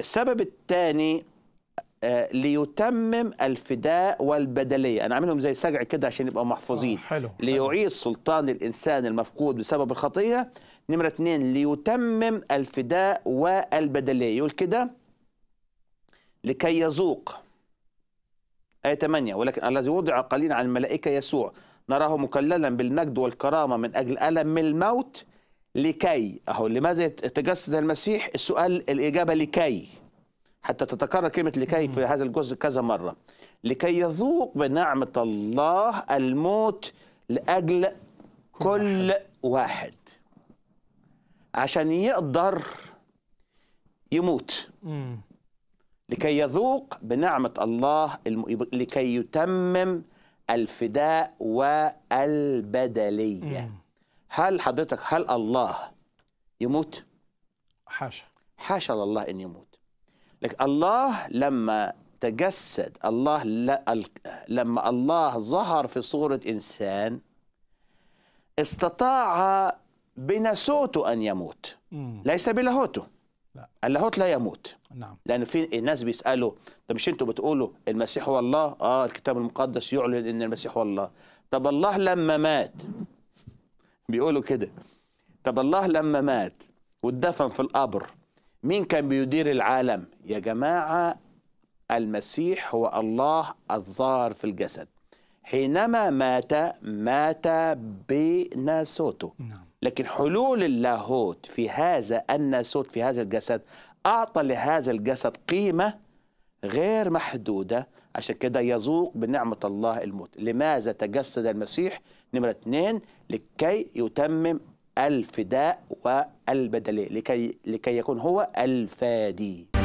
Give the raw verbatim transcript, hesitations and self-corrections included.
السبب الثاني ليتمم الفداء والبدلية، أنا عاملهم زي سجع كده عشان يبقوا محفوظين. حلو. ليعيد سلطان الإنسان المفقود بسبب الخطية. نمرة اثنين ليتمم الفداء والبدلية، يقول كده لكي يذوق آية ثمانية، ولكن الذي وضع قليلا عن الملائكة يسوع نراه مكللا بالمجد والكرامة من أجل ألم الموت لكي، أهو لماذا تجسد المسيح؟ السؤال الإجابة لكي، حتى تتكرر كلمة لكي في هذا الجزء كذا مرة، لكي يذوق بنعمة الله الموت لأجل كل واحد، عشان يقدر يموت، لكي يذوق بنعمة الله الم... لكي يتمم الفداء والبدلية. هل حضرتك هل الله يموت؟ حاشا حاشا لله أن يموت. لكن الله لما تجسد، الله لما الله ظهر في صورة إنسان استطاع بنسوته أن يموت، ليس بلاهوته. اللاهوت لا يموت. نعم. لأن في الناس بيسألوا طب مش أنتوا بتقولوا المسيح هو الله؟ آه الكتاب المقدس يعلن أن المسيح هو الله. طب الله لما مات بيقولوا كده، طب الله لما مات واتدفن في القبر مين كان بيدير العالم؟ يا جماعة المسيح هو الله الظاهر في الجسد، حينما مات مات بناسوته. لكن حلول اللاهوت في هذا الناسوت في هذا الجسد أعطى لهذا الجسد قيمة غير محدودة، عشان كده يذوق بنعمة الله الموت. لماذا تجسد المسيح؟ نمرة اثنين لكي يتمم الفداء والبدلية، لكي لكي يكون هو الفادي.